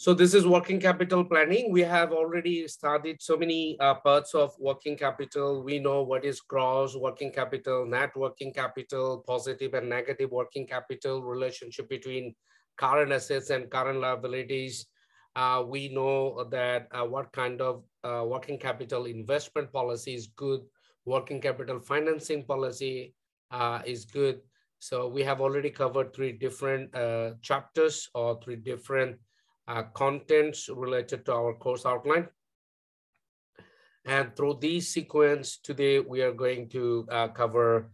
So this is working capital planning. We have already studied so many parts of working capital. We know what is gross working capital, net working capital, positive and negative working capital, relationship between current assets and current liabilities. We know that what kind of working capital investment policy is good, working capital financing policy is good. So we have already covered three different chapters or three different contents related to our course outline. And through this sequence today, we are going to cover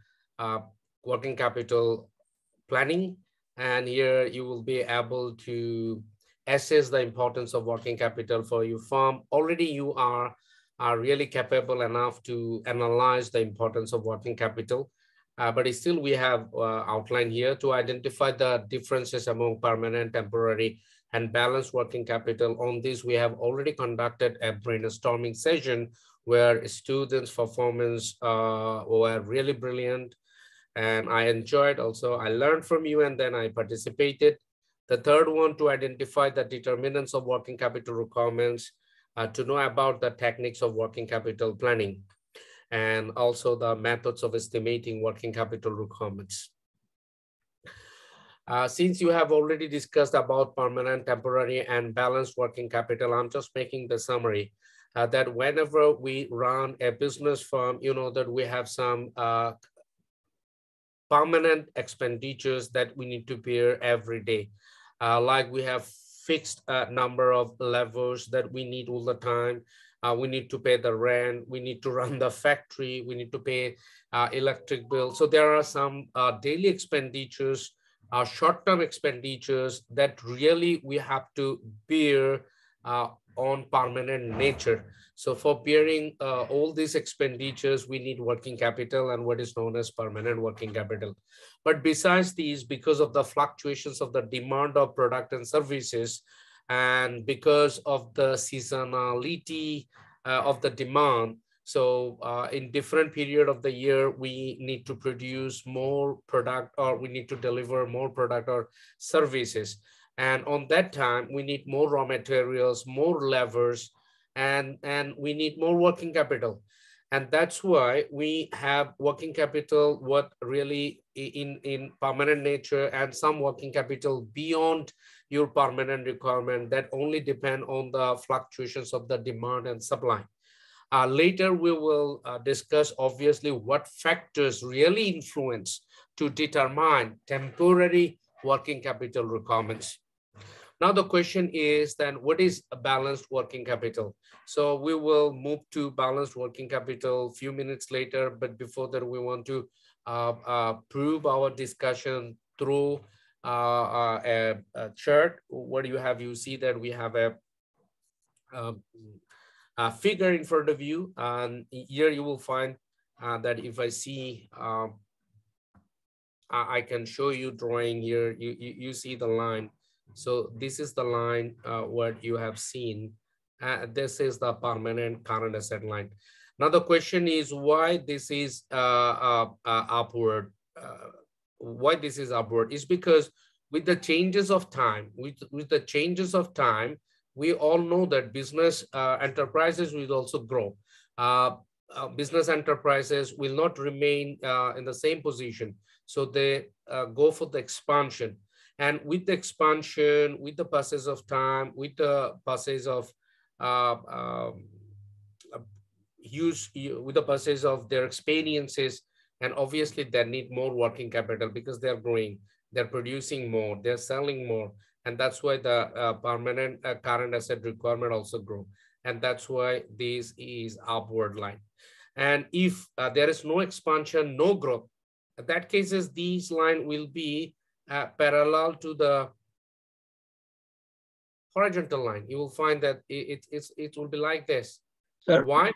working capital planning. And here you will be able to assess the importance of working capital for your firm. Already you are really capable enough to analyze the importance of working capital. But still we have outlined here to identify the differences among permanent, temporary, and balanced working capital. On this, we have already conducted a brainstorming session where students' performance were really brilliant. And I enjoyed also, I learned from you and then I participated. The third one, to identify the determinants of working capital requirements, to know about the techniques of working capital planning, and also the methods of estimating working capital requirements. Since you have already discussed about permanent, temporary, and balanced working capital, I'm just making the summary that whenever we run a business firm, you know that we have some permanent expenditures that we need to bear every day. Like we have fixed number of levers that we need all the time. We need to pay the rent, we need to run the factory, we need to pay electric bill. So there are some daily expenditures, short-term expenditures that really we have to bear on permanent nature. So for bearing all these expenditures, we need working capital and what is known as permanent working capital. But besides these, because of the fluctuations of the demand of product and services, and because of the seasonality of the demand, so in different period of the year, we need to produce more product or we need to deliver more product or services. And on that time, we need more raw materials, more levers, and we need more working capital. And that's why we have working capital, what really in permanent nature, and some working capital beyond your permanent requirement that only depend on the fluctuations of the demand and supply. Later, we will discuss obviously what factors really influence to determine temporary working capital requirements. Now the question is then, what is a balanced working capital? So we will move to balanced working capital a few minutes later, but before that we want to prove our discussion through a chart. What you have, you see that we have a figure in front of you, and here you will find that if I see, I can show you drawing here, you see the line. So this is the line what you have seen. This is the permanent current asset line. Now the question is why this is upward. Why this is upward? It's because with the changes of time, with the changes of time, we all know that business enterprises will also grow. Business enterprises will not remain in the same position. So they go for the expansion. And with the expansion, with the passage of time, with the passage of with the passage of their experiences, and obviously they need more working capital because they're growing, they're producing more, they're selling more. And that's why the permanent current asset requirement also grow. And that's why this is upward line. And if there is no expansion, no growth, in that cases, these line will be parallel to the horizontal line. You will find that it will be like this. Sure. Why?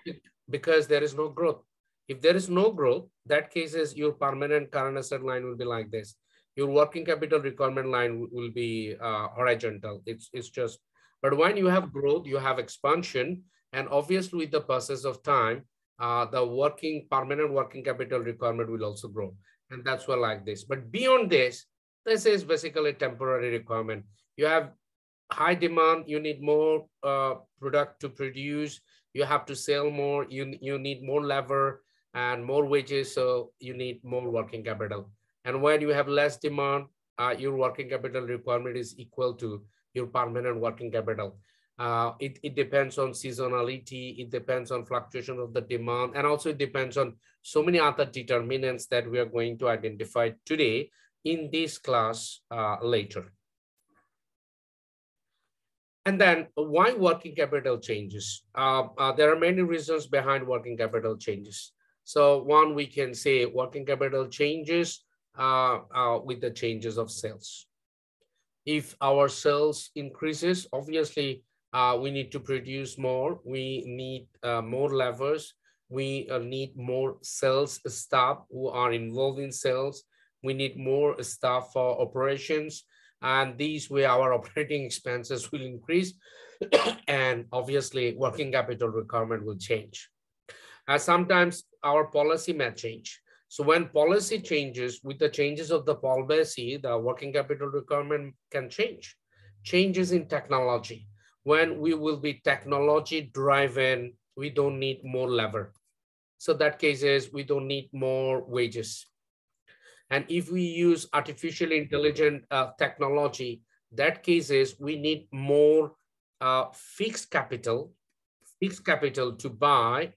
Because there is no growth. If there is no growth, that case is your permanent current asset line will be like this. Your working capital requirement line will be horizontal. It's just, but when you have growth, you have expansion, and obviously with the process of time, the permanent working capital requirement will also grow. And that's why like this. But beyond this, this is basically a temporary requirement. You have high demand, you need more product to produce. You have to sell more. You need more labor and more wages. So you need more working capital. And when you have less demand, your working capital requirement is equal to your permanent working capital. It depends on seasonality. It depends on fluctuation of the demand. And also it depends on so many other determinants that we are going to identify today in this class later. And then why working capital changes? There are many reasons behind working capital changes. So one, we can say working capital changes with the changes of sales. If our sales increases, obviously we need to produce more. We need more levers. We need more sales staff who are involved in sales. We need more staff for operations. And these way our operating expenses will increase. And obviously working capital requirement will change. Sometimes our policy may change. So when policy changes, with the changes of the policy, the working capital requirement can change. Changes in technology. When we will be technology driven, we don't need more labor. So that case is we don't need more wages. And if we use artificial intelligent technology, that case is we need more fixed capital to buy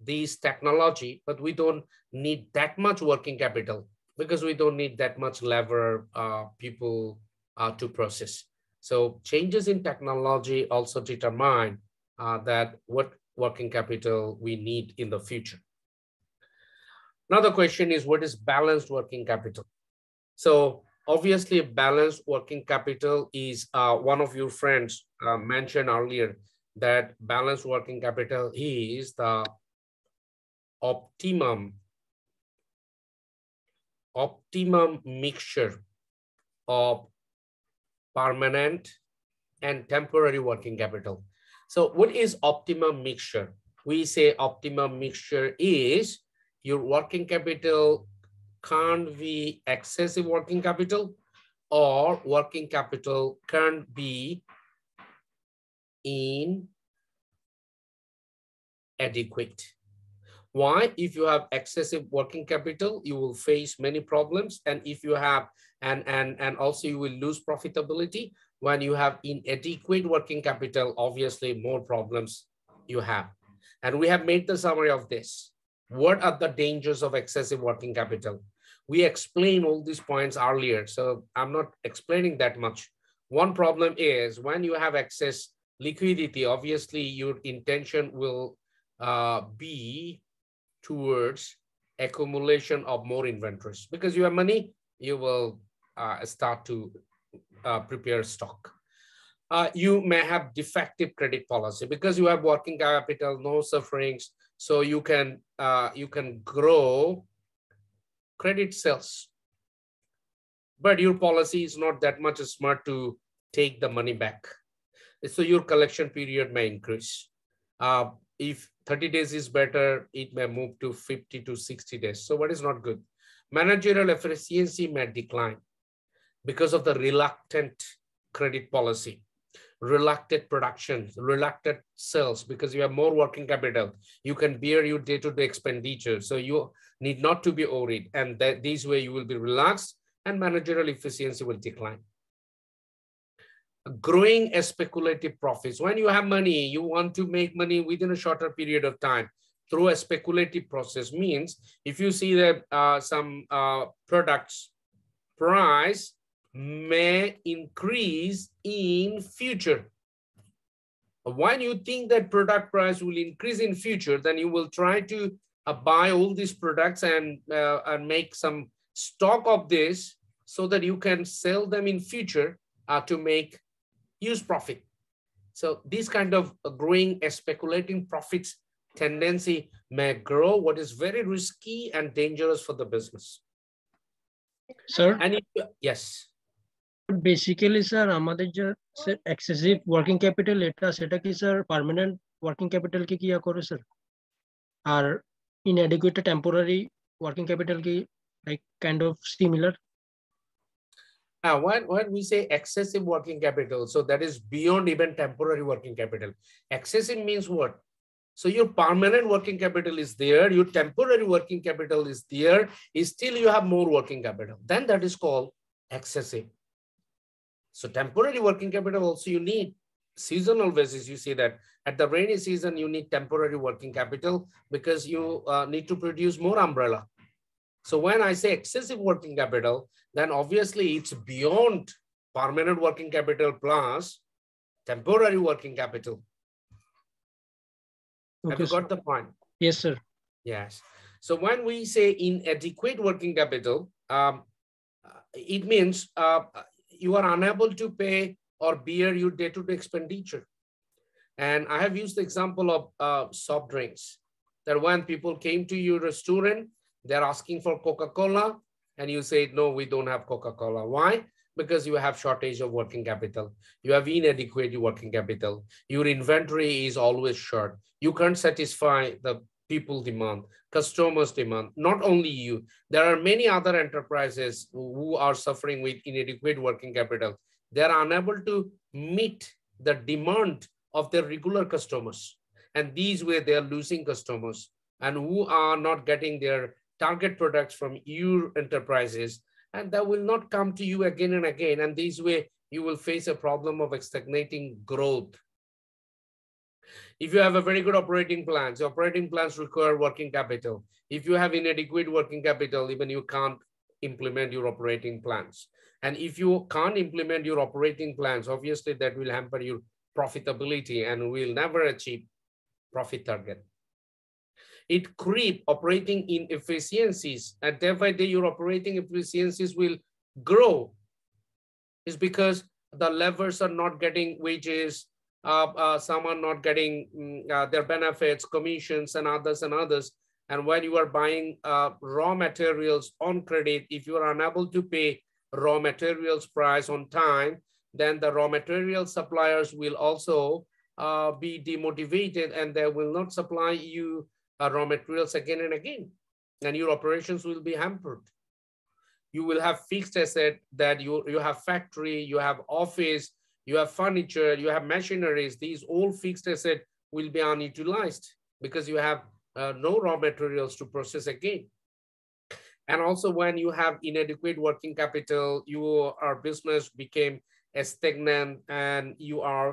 these technology, but we don't need that much working capital because we don't need that much labor people to process. So changes in technology also determine that what working capital we need in the future. Another question is, what is balanced working capital? So obviously balanced working capital is one of your friends mentioned earlier that balanced working capital is the optimum mixture of permanent and temporary working capital. So what is optimum mixture? We say optimum mixture is your working capital can't be excessive working capital, or working capital can't be inadequate. Why? If you have excessive working capital, you will face many problems. And if you have, and also you will lose profitability. When you have inadequate working capital, obviously more problems you have. And we have made the summary of this. What are the dangers of excessive working capital? We explained all these points earlier, so I'm not explaining that much. One problem is when you have excess liquidity, obviously your intention will be towards accumulation of more inventories. Because you have money, you will start to prepare stock. You may have defective credit policy because you have working capital, no sufferings. So you can grow credit sales, but your policy is not that much smart to take the money back. So your collection period may increase. If 30 days is better, it may move to 50 to 60 days. So what is not good? Managerial efficiency may decline because of the reluctant credit policy. Reluctant production, reluctant sales, because you have more working capital. You can bear your day-to-day expenditure. So you need not to be worried. And that this way you will be relaxed and managerial efficiency will decline. Growing speculative profits. When you have money, you want to make money within a shorter period of time through a speculative process. Means if you see that some products price may increase in future. When you think that product price will increase in future, then you will try to buy all these products and make some stock of this so that you can sell them in future to make huge profit. So this kind of growing speculating profits tendency may grow what is very risky and dangerous for the business. Sir? And yes. Basically, sir, আমাদের যে excessive working capital এটা সেটা কি sir permanent working capital কি কিয়া করে sir আর inadequate temporary working capital কি like kind of similar Now, when we say excessive working capital, so that is beyond even temporary working capital. Excessive means what? So your permanent working capital is there, your temporary working capital is there, still you have more working capital. Then that is called excessive. So temporary working capital also you need. Seasonal basis, you see that at the rainy season, you need temporary working capital because you need to produce more umbrella. So when I say excessive working capital, then obviously it's beyond permanent working capital plus temporary working capital. Okay, have you got the point? Yes, sir. Yes. So when we say inadequate working capital, it means you are unable to pay or bear your day-to-day expenditure. And I have used the example of soft drinks, that when people came to your restaurant, they're asking for Coca-Cola, and you say, no, we don't have Coca-Cola. Why? Because you have shortage of working capital. You have inadequate working capital. Your inventory is always short. You can't satisfy the people demand, customers demand, not only you. There are many other enterprises who are suffering with inadequate working capital. They are unable to meet the demand of their regular customers. And these way they are losing customers and who are not getting their target products from your enterprises. And that will not come to you again and again. And this way you will face a problem of stagnating growth. If you have a very good operating plans, your operating plans require working capital. If you have inadequate working capital, even you can't implement your operating plans. And if you can't implement your operating plans, obviously that will hamper your profitability and will never achieve profit target. It creep operating inefficiencies, and day by day your operating efficiencies will grow. It's because the laborers are not getting wages, some are not getting their benefits, commissions, and others and others. And when you are buying raw materials on credit, if you are unable to pay raw materials price on time, then the raw material suppliers will also be demotivated and they will not supply you raw materials again and again. And your operations will be hampered. You will have fixed asset that you have factory, you have office, you have furniture, you have machineries. These all fixed asset will be unutilized because you have no raw materials to process again. And also when you have inadequate working capital, your business became stagnant and you are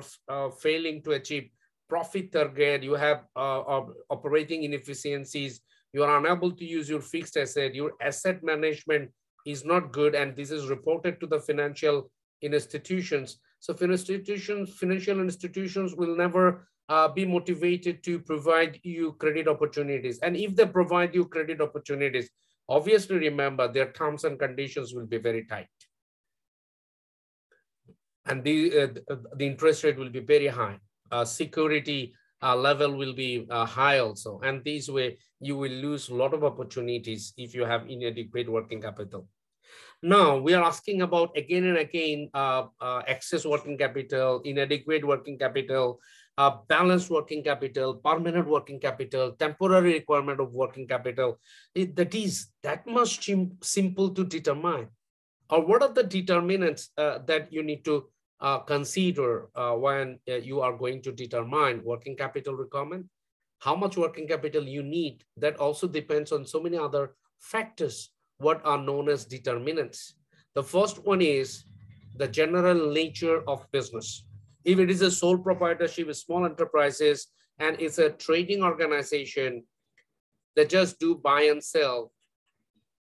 failing to achieve profit target, you have operating inefficiencies, you are unable to use your fixed asset, your asset management is not good, and this is reported to the financial institutions. So financial institutions will never be motivated to provide you credit opportunities. And if they provide you credit opportunities, obviously, remember, their terms and conditions will be very tight. And the interest rate will be very high. Security level will be high also. And this way, you will lose a lot of opportunities if you have inadequate working capital. Now, we are asking about again and again, excess working capital, inadequate working capital, balanced working capital, permanent working capital, temporary requirement of working capital. That is that much simple to determine. Or what are the determinants that you need to consider when you are going to determine working capital requirement? How much working capital you need? That also depends on so many other factors, what are known as determinants. The first one is the general nature of business. If it is a sole proprietorship with small enterprises and it's a trading organization, they just do buy and sell,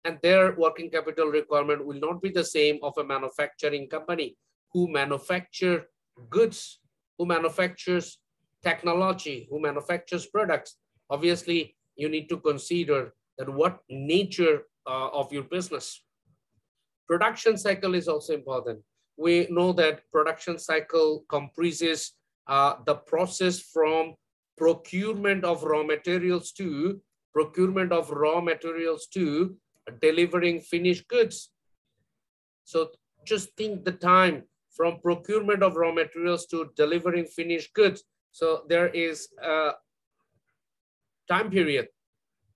and their working capital requirement will not be the same of a manufacturing company who manufacture goods, who manufactures technology, who manufactures products. Obviously, you need to consider that what nature of your business. Production cycle is also important. We know that production cycle comprises the process from procurement of raw materials to delivering finished goods. So just think the time from procurement of raw materials to delivering finished goods. So there is a time period.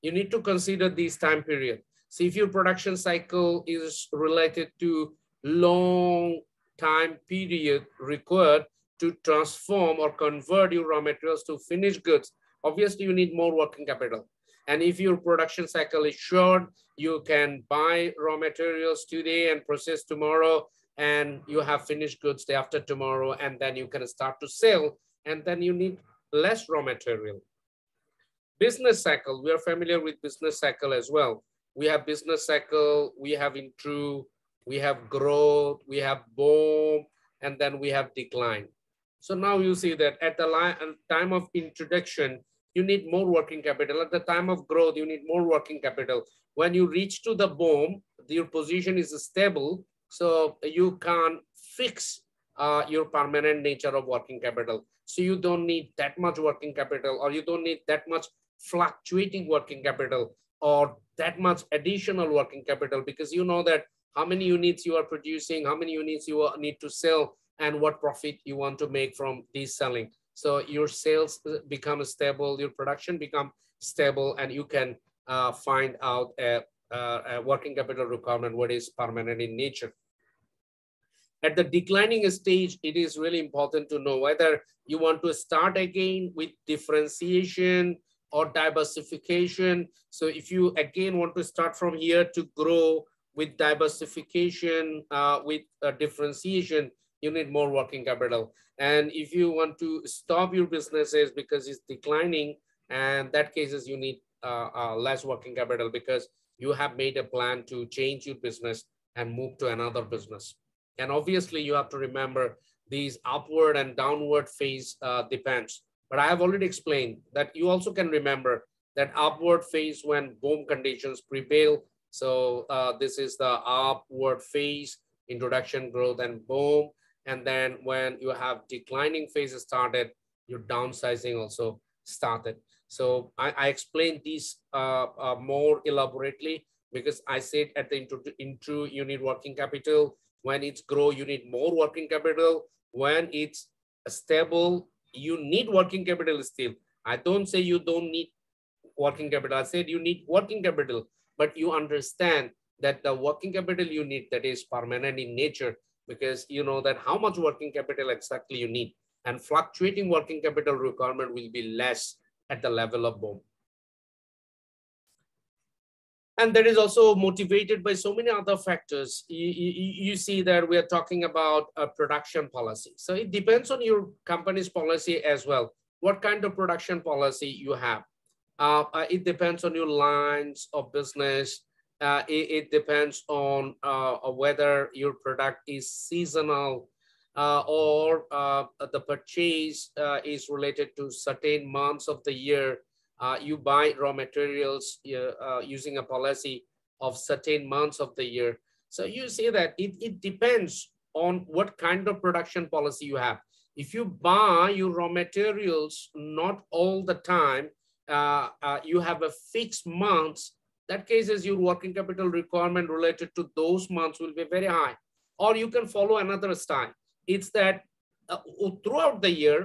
You need to consider this time period. So if your production cycle is related to long time period required to transform or convert your raw materials to finished goods, obviously you need more working capital. And if your production cycle is short, you can buy raw materials today and process tomorrow, and you have finished goods day after tomorrow, and then you can start to sell, and then you need less raw material. Business cycle, we are familiar with business cycle as well. We have business cycle, we have intrude, we have growth, we have boom, and then we have decline. So now you see that at the time of introduction, you need more working capital. At the time of growth, you need more working capital. When you reach to the boom, your position is stable, so you can't fix your permanent nature of working capital. So you don't need that much working capital, or you don't need that much fluctuating working capital, or that much additional working capital, because you know that how many units you are producing, how many units you need to sell, and what profit you want to make from this selling. So your sales become stable, your production become stable, and you can find out a working capital requirement, what is permanent in nature. At the declining stage, it is really important to know whether you want to start again with differentiation or diversification. So if you again want to start from here to grow with diversification, with differentiation, you need more working capital. And if you want to stop your businesses because it's declining, and that cases you need less working capital because you have made a plan to change your business and move to another business. And obviously you have to remember these upward and downward phase depends. But I have already explained that you also can remember that upward phase when boom conditions prevail. So this is the upward phase, introduction, growth, and boom. And then when you have declining phases started, your downsizing also started. So I explained these more elaborately because I said at the intro you need working capital. When it's grow, you need more working capital. When it's stable, you need working capital still. I don't say you don't need working capital. I said you need working capital, but you understand that the working capital you need, that is permanent in nature, because you know that how much working capital exactly you need, and fluctuating working capital requirement will be less at the level of boom. And that is also motivated by so many other factors. You see that we are talking about a production policy. So it depends on your company's policy as well. What kind of production policy you have? It depends on your lines of business. It depends on whether your product is seasonal or the purchase is related to certain months of the year. You buy raw materials using a policy of certain months of the year. So you see that it depends on what kind of production policy you have. If you buy your raw materials not all the time, you have a fixed months. That case is your working capital requirement related to those months will be very high. Or you can follow another style. It's that throughout the year,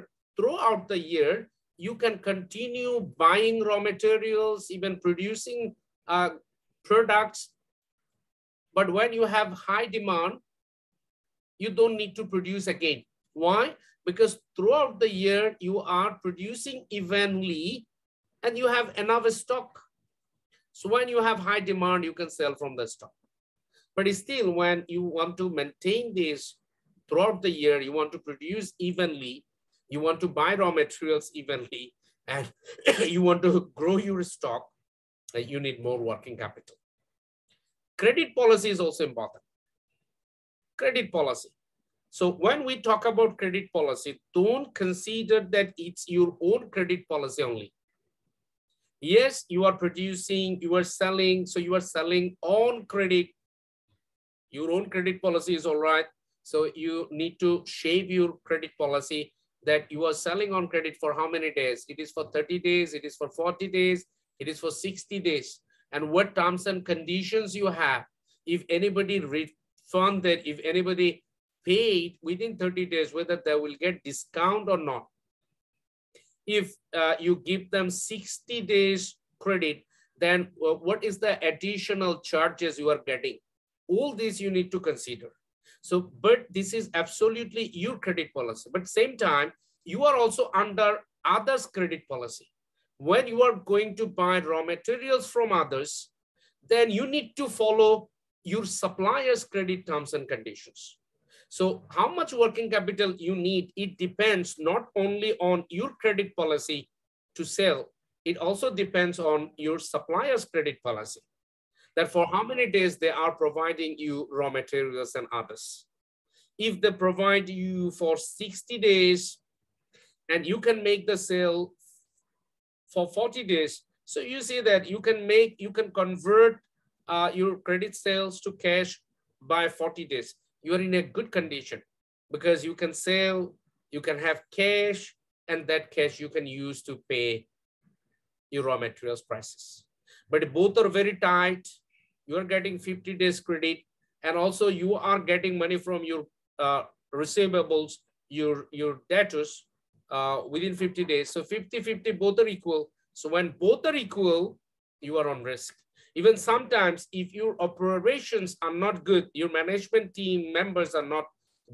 you can continue buying raw materials, even producing products. But when you have high demand, you don't need to produce again. Why? Because throughout the year, you are producing evenly and you have enough stock. So when you have high demand, you can sell from the stock. But still, when you want to maintain this throughout the year, you want to produce evenly, you want to buy raw materials evenly, and you want to grow your stock, you need more working capital. Credit policy is also important. Credit policy. So when we talk about credit policy, don't consider that it's your own credit policy only. Yes, you are producing, you are selling, so you are selling on credit. Your own credit policy is all right. So you need to shape your credit policy that you are selling on credit for how many days? It is for 30 days, it is for 40 days, it is for 60 days. And what terms and conditions you have. If anybody refunded, if anybody paid within 30 days, whether they will get discount or not. If you give them 60 days credit, then what is the additional charges you are getting? All this you need to consider. So, but this is absolutely your credit policy. But same time, you are also under others' credit policy. When you are going to buy raw materials from others, then you need to follow your supplier's credit terms and conditions. So how much working capital you need, it depends not only on your credit policy to sell, it also depends on your supplier's credit policy. That for how many days they are providing you raw materials and others. If they provide you for 60 days and you can make the sale for 40 days, so you see that you can convert your credit sales to cash by 40 days. You are in a good condition because you can sell, you can have cash, and that cash you can use to pay your raw materials prices. But both are very tight. You are getting 50 days credit, and also you are getting money from your receivables, your debtors within 50 days. So 50-50, both are equal. So when both are equal, you are on risk. Even sometimes if your operations are not good, your management team members are not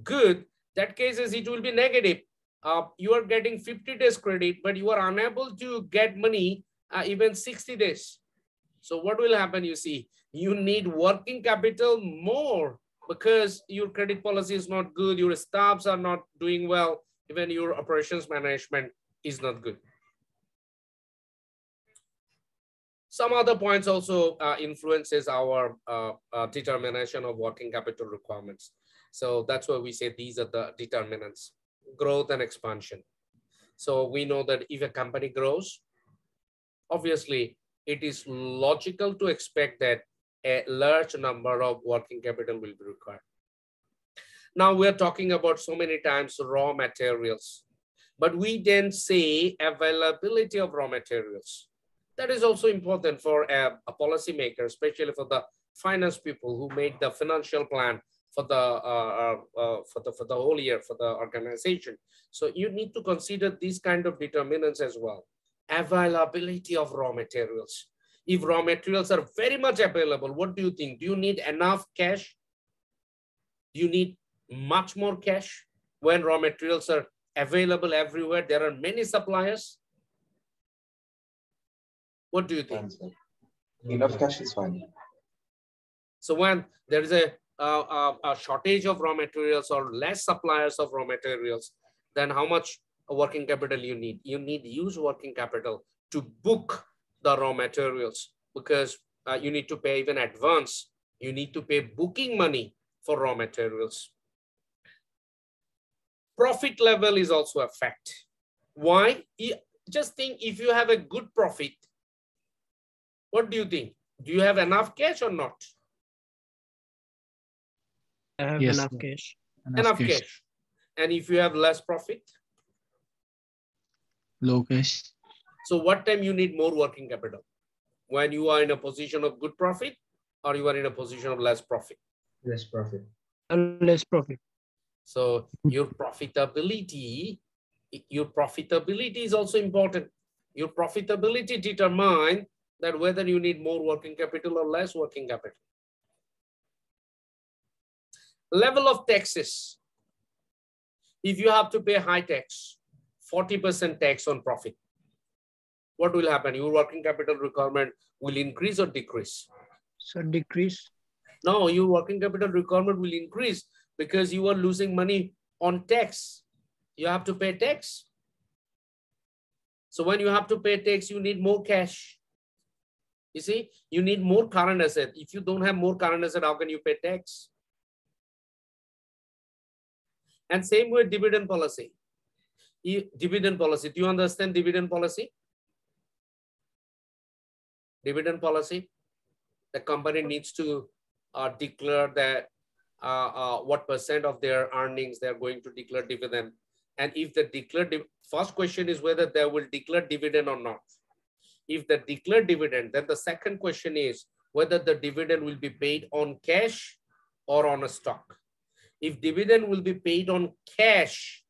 good, that case is it will be negative. You are getting 50 days credit, but you are unable to get money even 60 days. So what will happen? You see, you need working capital more because your credit policy is not good, your staffs are not doing well, even your operations management is not good. Some other points also influences our determination of working capital requirements. So that's why we say these are the determinants: growth and expansion. So we know that if a company grows, obviously, it is logical to expect that a large number of working capital will be required. Now we are talking about so many times raw materials, but we then say availability of raw materials. That is also important for a policymaker, especially for the finance people who made the financial plan for the whole year, for the organization. So you need to consider these kind of determinants as well. Availability of raw materials. If raw materials are very much available, what do you think? Do you need enough cash? Do you need much more cash? When raw materials are available everywhere, there are many suppliers. What do you think? Enough cash is fine. So when there is a shortage of raw materials or less suppliers of raw materials, then how much working capital you need? You need use working capital to book the raw materials because you need to pay even advance. You need to pay booking money for raw materials. Profit level is also a fact. Why? Just think, if you have a good profit, what do you think? Do you have enough cash or not? I have enough cash. Enough cash. And if you have less profit? Low cash. So what time you need more working capital? When you are in a position of good profit or you are in a position of less profit? Less profit. Less profit. So your profitability is also important. Your profitability determines that whether you need more working capital or less working capital. Level of taxes. If you have to pay high tax, 40% tax on profit, what will happen? Your working capital requirement will increase or decrease? So decrease. No, your working capital requirement will increase because you are losing money on tax. You have to pay tax. So when you have to pay tax, you need more cash. You see, you need more current asset. If you don't have more current asset, how can you pay tax? And same with dividend policy. Dividend policy. Do you understand dividend policy? Dividend policy. The company needs to declare that what % of their earnings they are going to declare dividend. And if they declare, first question is whether they will declare dividend or not. If they declare dividend, then the second question is whether the dividend will be paid on cash or on a stock. If dividend will be paid on cash,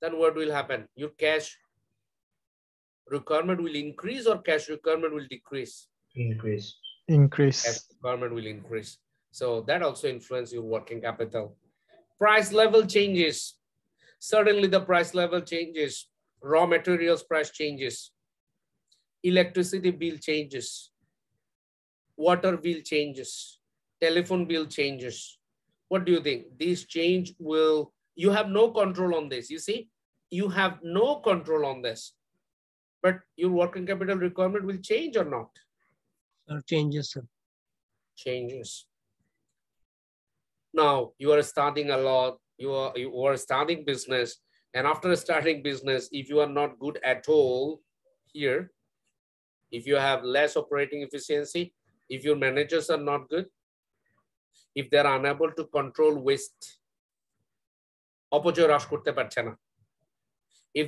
then what will happen? Your cash requirement will increase or cash requirement will decrease? Increase. Cash requirement will increase. So that also influences your working capital. Price level changes. Suddenly the price level changes. Raw materials price changes. Electricity bill changes. Water bill changes. Telephone bill changes. What do you think? This change will, you have no control on this. You see, you have no control on this, but your working capital requirement will change or not? Changes, sir. Changes. Now you are starting a lot. You are starting business, and after starting business, if you are not good at all here, if you have less operating efficiency, if your managers are not good, if they are unable to control waste, if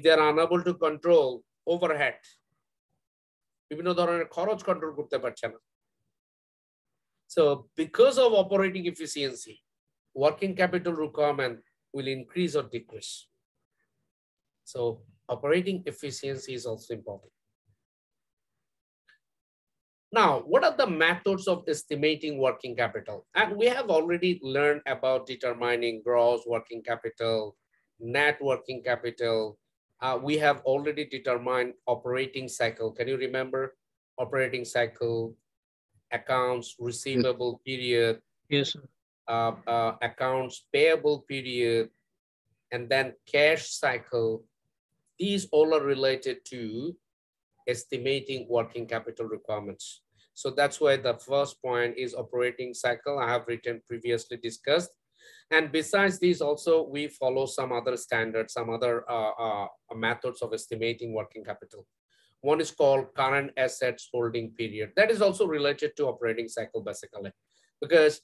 they are unable to control overhead, so because of operating efficiency, working capital requirement will increase or decrease. So operating efficiency is also important. Now, what are the methods of estimating working capital? And we have already learned about determining gross working capital, net working capital. We have already determined operating cycle. Can you remember operating cycle, accounts receivable period, yes, sir. Accounts payable period, and then cash cycle? These all are related to estimating working capital requirements. So that's why the first point is operating cycle. I have written previously discussed. And besides these also, we follow some other standards, some other methods of estimating working capital. One is called current assets holding period. That is also related to operating cycle basically, because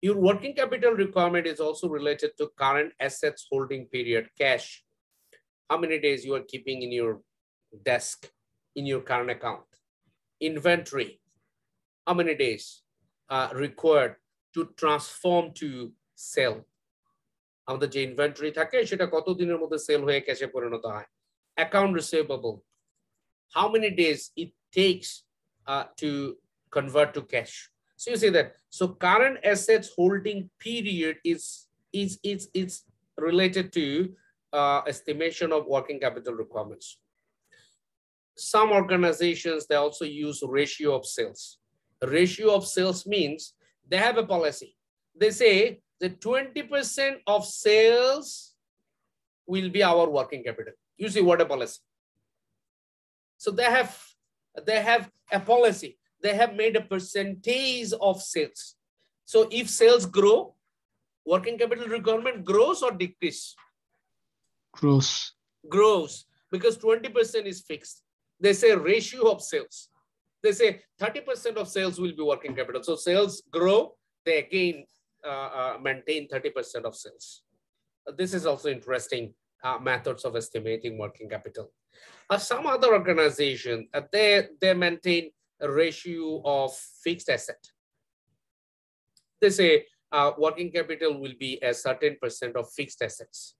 your working capital requirement is also related to current assets holding period, cash. How many days you are keeping in your desk, in your current account? Inventory, how many days required to transform to sell? Amader je inventory thake seta koto diner moddhe sell hoye cash e porinoto hoy. Account receivable, how many days it takes to convert to cash? So you see that. So current assets holding period is related to estimation of working capital requirements. Some organizations, they also use ratio of sales. Ratio of sales means they have a policy. They say that 20% of sales will be our working capital. You see what a policy. So they have a policy. They have made a percentage of sales. So if sales grow, working capital requirement grows or decrease? Grows. Grows, because 20% is fixed. They say ratio of sales. They say 30% of sales will be working capital. So sales grow, they again maintain 30% of sales. This is also interesting methods of estimating working capital. Some other organization, they maintain a ratio of fixed asset. They say working capital will be a certain % of fixed assets.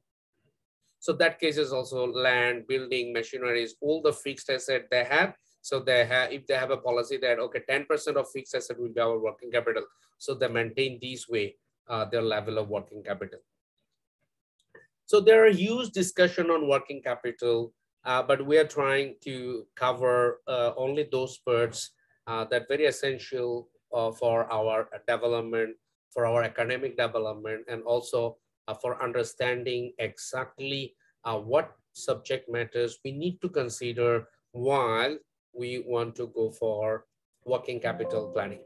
So that case is also land, building, machineries, all the fixed asset they have. So they have, if they have a policy that, okay, 10% of fixed asset will be our working capital. So they maintain this way their level of working capital. So there are huge discussion on working capital, but we are trying to cover only those parts that are very essential for our development, for our academic development, and also for understanding exactly what subject matters we need to consider while we want to go for working capital planning.